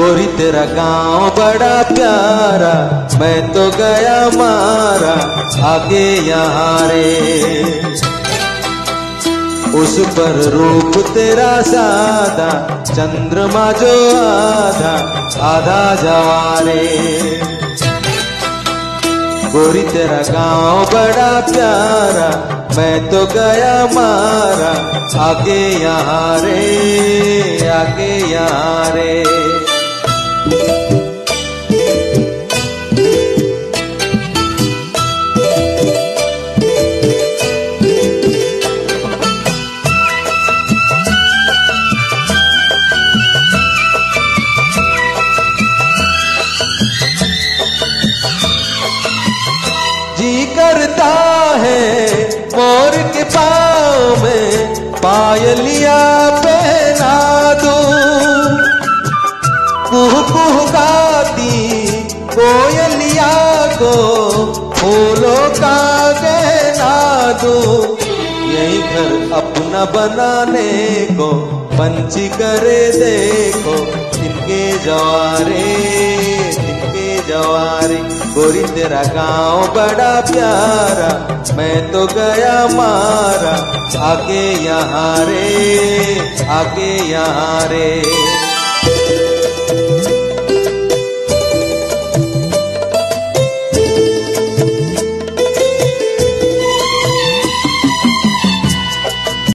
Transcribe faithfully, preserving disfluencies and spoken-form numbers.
गोरी तेरा गांव बड़ा प्यारा, मैं तो गया मारा आके यहाँ रे। उस पर रूप तेरा सादा, चंद्रमा जो आधा आधा जवारे। गोरी तेरा गांव बड़ा प्यारा, मैं तो गया मारा आके यहाँ रे, आके यहाँ रे। करता है मोर के पाँव में पायलिया पहना दो, कुह कुह गाती कोयलिया को फूलों का गहना दो। यही घर अपना बनाने को पंछी करे देखो इनके जवारे, इनके जवारे। गोरी तेरा गांव बड़ा प्यारा, मैं तो गया मारा आके यहाँ रे, आके यहाँ रे।